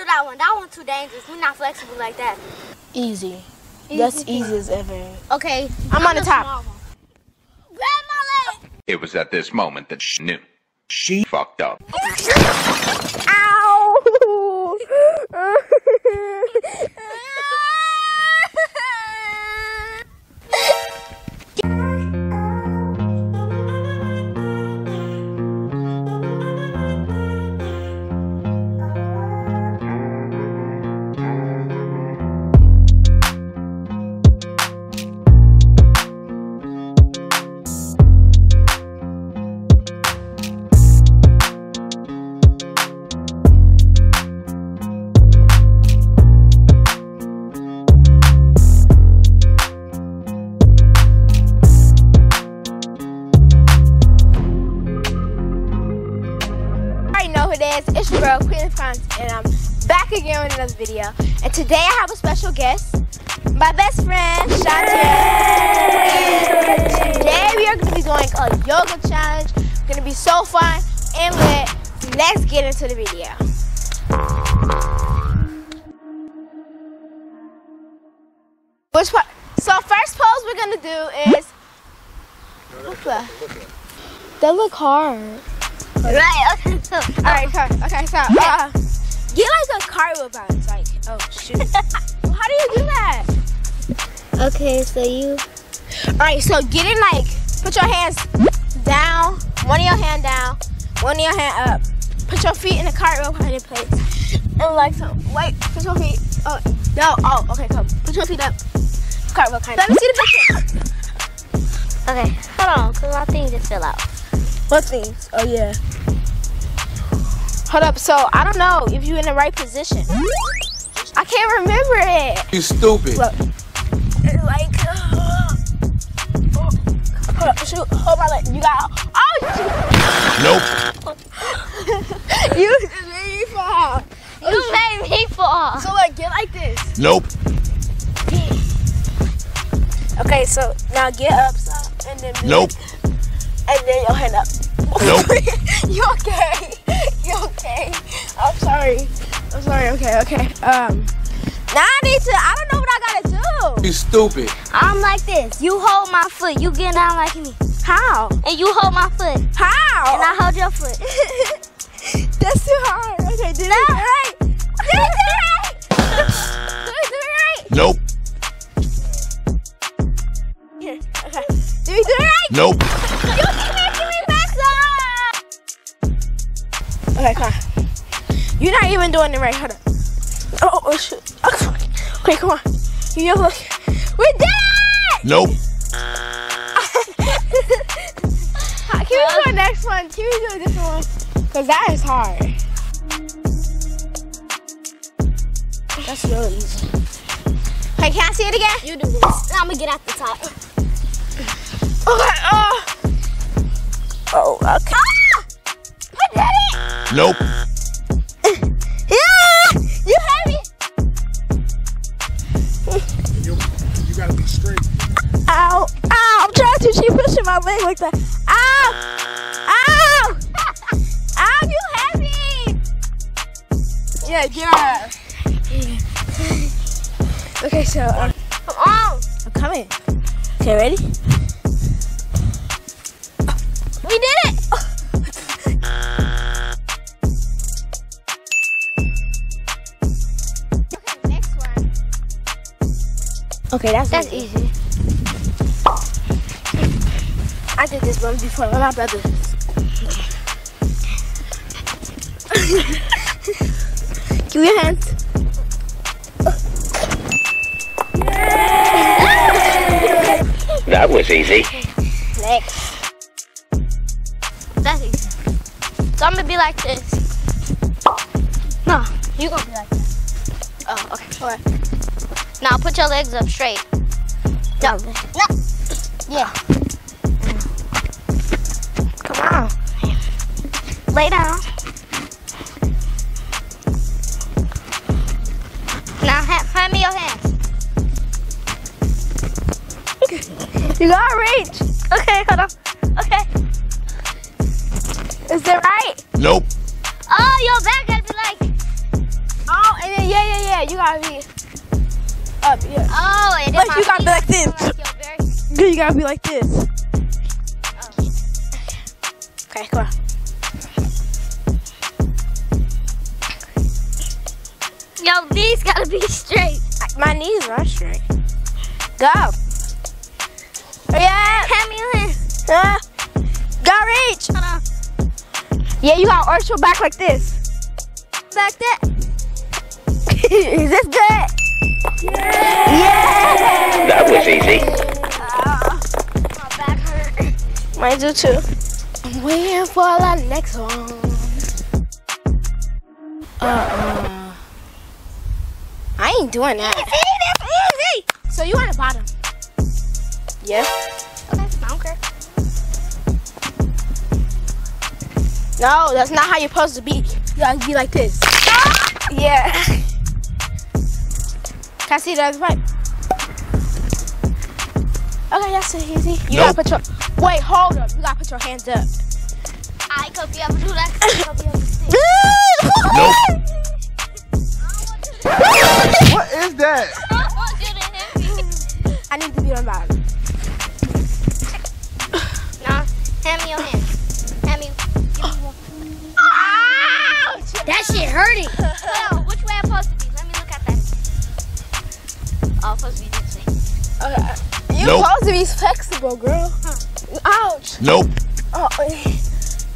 do that one. That one too dangerous. We're not flexible like that. Easy. That's easy as ever. Okay. I'm on the top. Grab my leg. It was at this moment that she knew. She fucked up. Ow! It's your girl, Queen of Crimes, and I'm back again with another video. And today I have a special guest, my best friend, Shawntirra. Today we are going to be doing a yoga challenge. It's going to be so fun and lit. Let's get into the video. So first pose we're going to do is... That look hard. Right, okay, so. Alright, okay, so. Get like a cartwheel bounce. Like, oh, shoot. Well, how do you do that? Okay, so you. Alright, so get in like, put your hands down, one of your hand down, one of your hand up. Put your feet in the cartwheel behind your plates. And like, so, wait, put your feet. Oh, no, oh, okay, come. Put your feet up. Cartwheel kind of. Let me see the picture. Okay, hold on, because my thing just fell out. What things? Oh, yeah. Hold up. So, I don't know if you're in the right position. I can't remember it. You stupid. Look. It's like... hold up. Shoot. Hold my leg. You got... Oh! Nope. You just made me fall. You made me fall. So, like, get like this. Nope. Okay, so now get up, so, and then... Nope. And then your hand up. Nope. You okay? You okay? I'm sorry. Okay. Now I need to. I don't know what I gotta do. You stupid. I'm like this. You hold my foot. You get down like me. How? And you hold my foot. How? And I hold your foot. That's too hard. Okay, do that right. Do it right. Nope. Here. Okay. Do we do it right? Nope. You keep making me mess up! Okay, come on. You're not even doing it right. Hold up. Oh, shoot. Okay, come on. You look. We did it! Nope. Can we do a next one? Can we do a different one? Because that is hard. That's really easy. Okay, can I see it again? You do this. I'm going to get at the top. Okay, oh, okay. Ah! I did it! Nope. Yeah! You heavy! You gotta be straight. Ow! Ow! I'm trying to. She pushing my leg like that. Ow! Ow! Ow! You heavy! Yeah, yeah. Okay, so come on. I'm coming. Okay, ready? We did it! Okay, next one. Okay, that's easy. I did this one before with my brother. Give me your hands. Yeah. That was easy. Next. That's easy. So I'm gonna be like this. No, you're gonna be like this. Oh, okay. Alright. Now put your legs up straight. No. No. Yeah. Come on. Lay down. Now hand me your hands. You gotta reach. Okay, hold on. Okay. Is that right? Nope. Oh, your back gotta be like. Oh, gotta be up here. Oh, it is. But you gotta be like this. You gotta be like this. Oh. Okay, come on. Yo, these gotta be straight. My knees are straight. Go. Yeah. Camille. Yeah. Got reach. Hold on. Yeah, you gotta arch your back like this. Back that. Is this good? Yeah. Yeah. That was easy. My back hurt. Mine do too. I'm waiting for the next one. I ain't doing that. Easy, that's easy. So you on the bottom? Yeah. Okay, I don't care. No, that's not how you're supposed to be. You gotta be like this. Yeah. Can I see the other pipe? Okay, that's easy. You nope. Gotta put your, wait, hold up. You gotta put your hands up. I could be able to do that. I could be able to see. Nope. What is that? I want you to hit me. I need to be on the bottom. Nah, hand me your hand. That shit hurting. Well, which way I'm supposed to be? Let me look at that. I'm supposed to be this way. Okay. You're supposed to be flexible, girl. Huh. Ouch. Nope. Oh.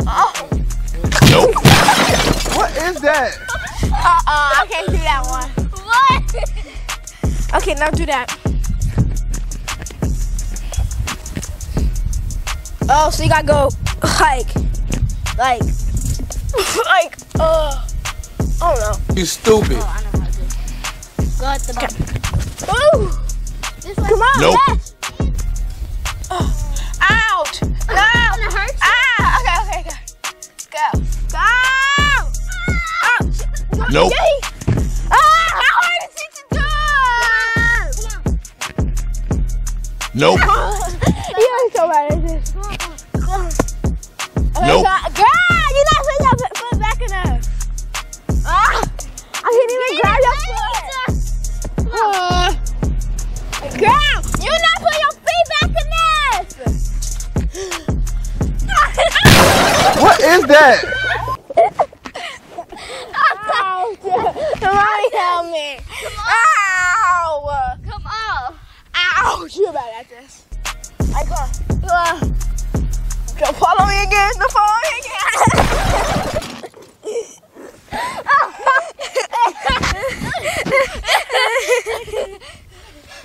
Oh. Nope. What is that? I can't do that one. What? Okay, now do that. Oh, so you gotta go like. Oh no. You stupid. Oh, I know how to do it. Go at the bottom. Ooh. Come on. Nope. Yes. Oh. Ouch. No. It hurts. Ah. Okay. Go. Go. Ouch. Nope. Ah. How hard is it to do? Come on. Nope. You ain't so bad at this. Go. Nope. Go. What is that? Ow! Somebody help me! Come on! Ow! Come on! Ow! You're bad at this. I can't. Go follow me again. No, follow me again.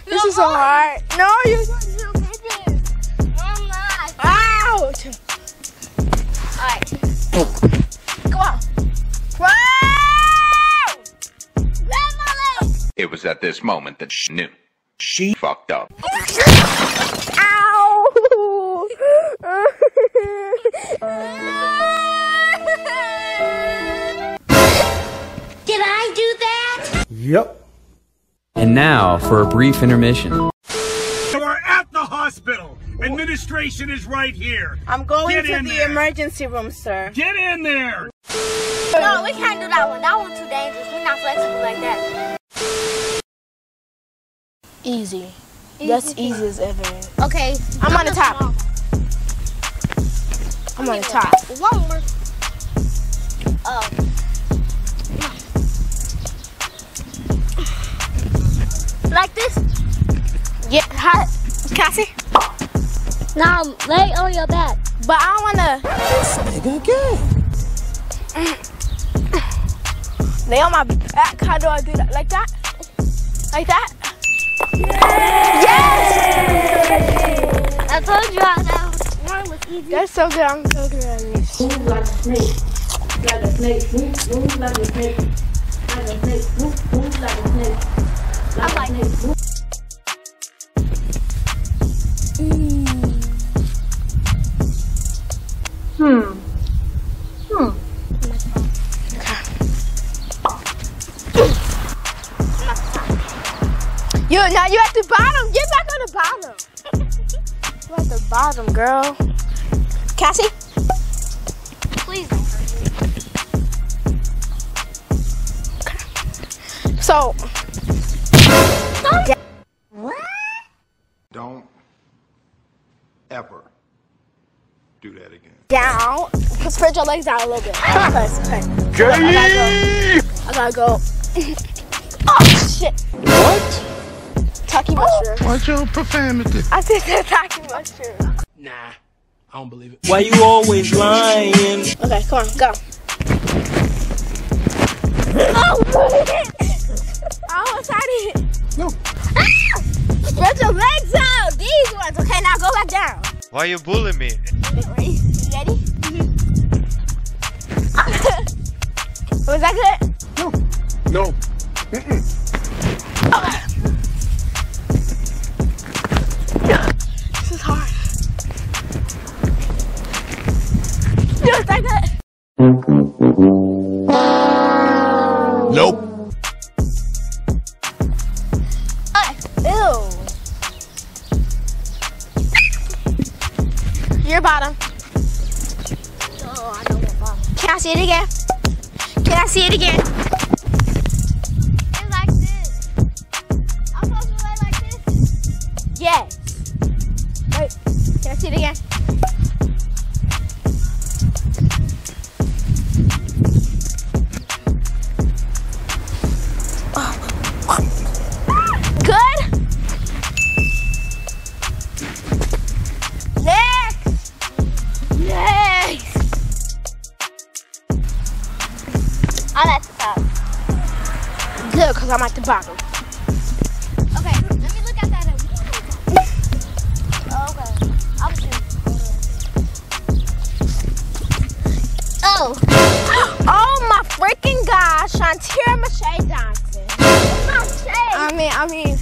This is so hard. No, you're not. It was at this moment that she knew. She fucked up. Ow! Did I do that? Yep. And now for a brief intermission. We're at the hospital. Administration is right here. I'm going to the emergency room, sir. Get in there! No, we can't do that one. That one's too dangerous. We're not flexible like that. Easy. That's easy as ever. Okay. I'm on the top. I'm on the top. One more. Oh. Like this? Yeah. Hot. Cassie? Now lay on your back. But I don't wanna. This nigga gay. Lay on my back. How do I do that? Like that? Like that? Yay! Yes! I told you that one was easy. That's so good. I'm so good at this. Move like a snake. Like a snake. Move like a snake. Like a snake. Move like a snake. Like a snake. Now you're at the bottom. Get back on the bottom. You're at the bottom, girl. Cassie? Please. Okay. So don't ever do that again. Down. Just spread your legs out a little bit. I gotta go. Oh shit. What? Taki mushroom. What's your profanity? I said the Taki mushroom. Nah, I don't believe it. Why you always lying? Okay, come on, go. Oh, I almost had it. No. Ah! Spread your legs out. These ones. Okay, now go back down. Why you bullying me? Wait, you ready? Mm-hmm. Was that good? No. No. Mm-mm. Okay. This is hard. Was that good? Nope. Your bottom. Oh, I know that bottom. Can I see it again? Can I see it again? It's like this. I'm supposed to lay like this? Yes. Wait, can I see it again? I'm at the top. Good, because I'm at the bottom. Okay, let me look at that. Okay, I'll shoot. Oh. Oh my freaking gosh, Shawntirra Mache Johnson. Mache. I mean.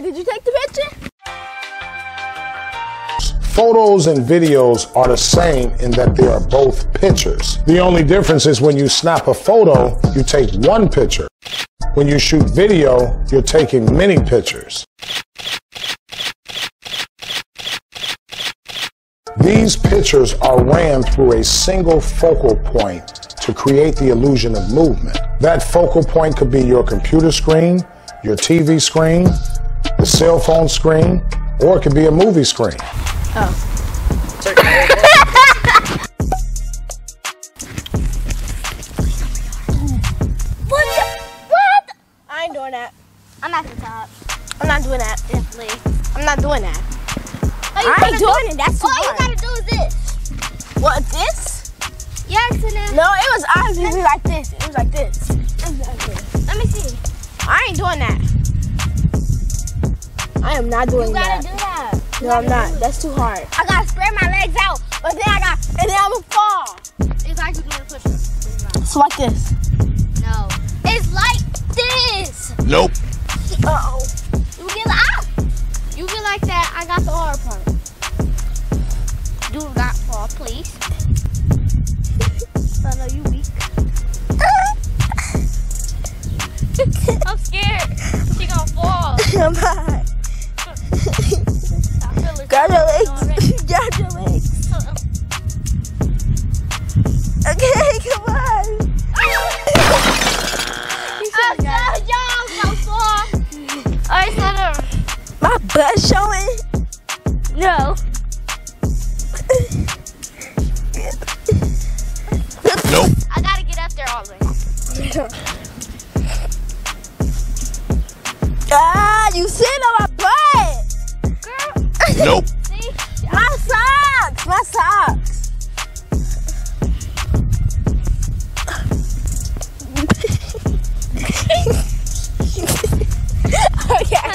Did you take the picture? Photos and videos are the same in that they are both pictures. The only difference is when you snap a photo, you take one picture. When you shoot video, you're taking many pictures. These pictures are ran through a single focal point to create the illusion of movement. That focal point could be your computer screen, your TV screen, the cell phone screen, or it could be a movie screen. Oh. What? I ain't doing that. I'm at the top. I'm not doing that. Definitely. I'm not doing that. I ain't doing it. That's all you gotta do is this. What, this? Yeah, accident. No, it was obviously like this. It was like this. Let me see. I ain't doing that. I am not doing that. You gotta do that. No, I'm not. That's too hard. I gotta spread my legs out, but then I'm gonna fall. It's like you're doing a push-up. It's like this. No. It's like this. Nope. Uh-oh. You get like that. I got the hard part. Do not fall, please. I know you weak. I'm scared. She gonna fall. I'm not. Got your legs. Got your legs. Okay, come on. I said my butt showing. No. Nope. I gotta get up there always. Ah, you sit on my butt. Nope. See? My socks! My socks! Okay.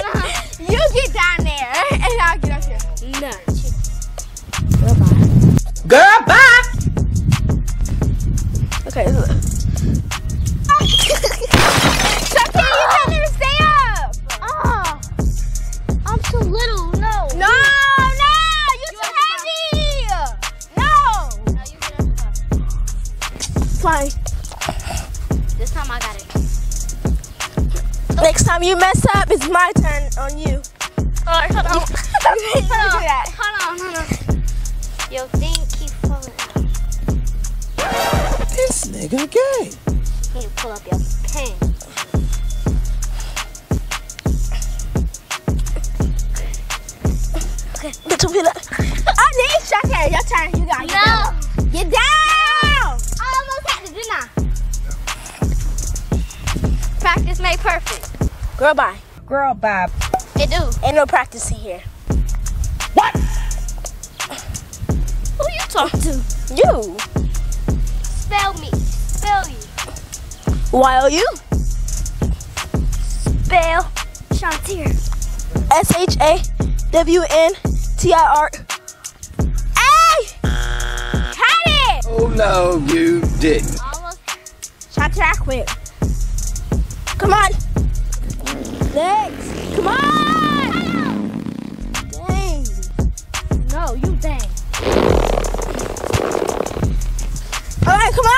You get down there and I'll get up here. No. next time you mess up, it's my turn on you. Alright, hold on. Hold on. Yo, thing keep falling out. This nigga gay. You need to pull up your pants. Oh, it's your turn. Your turn. You got it. No. Get down. No. I almost had to, didn't I? Practice made perfect. Girl, bye. Girl, bye. It do. Ain't no practice in here. What? Who you talking to? You. Spell me. Spell you. Y-O-U. Spell Shawntirra. S-H-A-W-N-T-I-R. Hey! Cut it! Oh no, you didn't. Almost. Shawntirra, I quit. Come on. Legs. Come on. Dang. No, you dang. All right, come on.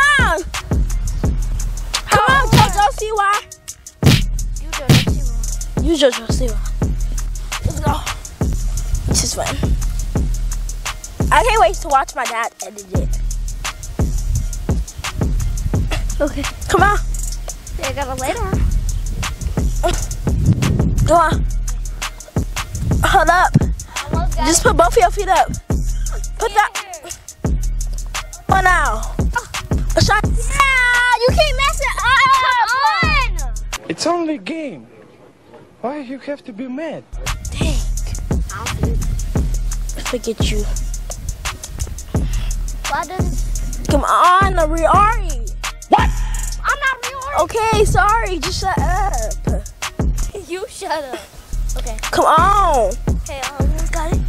Come on, Jojo Siwa. You Jojo Siwa. You Jojo Siwa. Let's go. This is fun. I can't wait to watch my dad edit it. Okay. Come on. I gotta lay down. Go on. Hold up. Just put both of your feet up. Put that. Oh, now. A shot. Yeah, you keep messing up. Come on. It's only a game. Why you have to be mad? Dang. Forget you. Why does? Come on, Ariari. What? Okay, sorry, just shut up. You shut up. Okay. Come on. Okay, almost got it.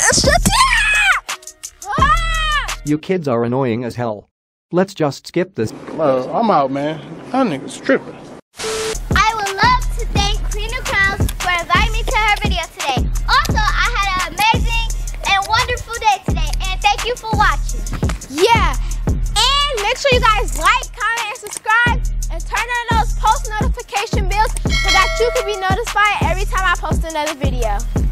Shut up! You kids are annoying as hell. Let's just skip this. I'm out, man. That nigga's tripping. I would love to thank Queen of Crowns for inviting me to her video today. Also, I had an amazing and wonderful day today, and thank you for watching. Yeah, and make sure you guys like, comment, and subscribe. And turn on those post notification bells so that you can be notified every time I post another video.